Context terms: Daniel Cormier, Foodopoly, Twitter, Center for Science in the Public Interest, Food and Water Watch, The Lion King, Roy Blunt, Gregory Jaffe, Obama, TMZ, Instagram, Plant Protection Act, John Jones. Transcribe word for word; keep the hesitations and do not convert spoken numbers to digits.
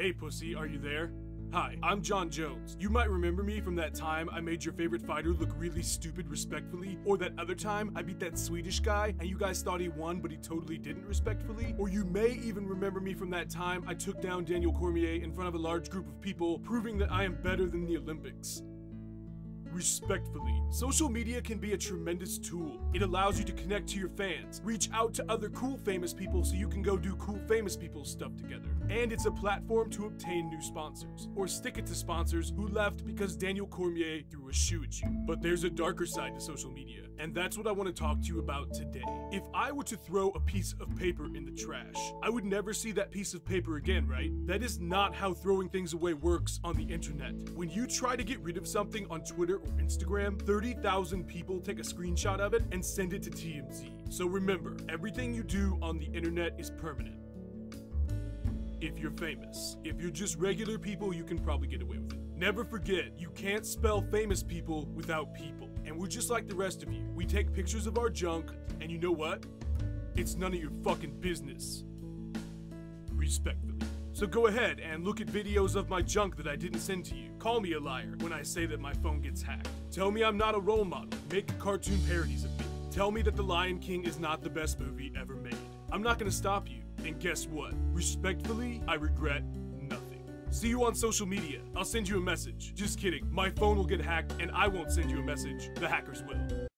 Hey pussy, are you there? Hi, I'm John Jones. You might remember me from that time I made your favorite fighter look really stupid respectfully, or that other time I beat that Swedish guy and you guys thought he won but he totally didn't respectfully, or you may even remember me from that time I took down Daniel Cormier in front of a large group of people, proving that I am better than the Olympics. Respectfully. Social media can be a tremendous tool. It allows you to connect to your fans, reach out to other cool famous people so you can go do cool famous people stuff together. And it's a platform to obtain new sponsors, or stick it to sponsors who left because Daniel Cormier threw a shoe at you. But there's a darker side to social media, and that's what I want to talk to you about today. If I were to throw a piece of paper in the trash, I would never see that piece of paper again, right? That is not how throwing things away works on the internet. When you try to get rid of something on Twitter or Instagram, thirty thousand people take a screenshot of it and send it to T M Z. So remember, everything you do on the internet is permanent. If you're famous. If you're just regular people, you can probably get away with it. Never forget, you can't spell famous people without people. And we're just like the rest of you. We take pictures of our junk, and you know what? It's none of your fucking business. Respectfully. So go ahead and look at videos of my junk that I didn't send to you. Call me a liar when I say that my phone gets hacked. Tell me I'm not a role model. Make cartoon parodies of me. Tell me that The Lion King is not the best movie ever made. I'm not gonna stop you. And guess what? Respectfully, I regret nothing. See you on social media. I'll send you a message. Just kidding. My phone will get hacked and I won't send you a message. The hackers will.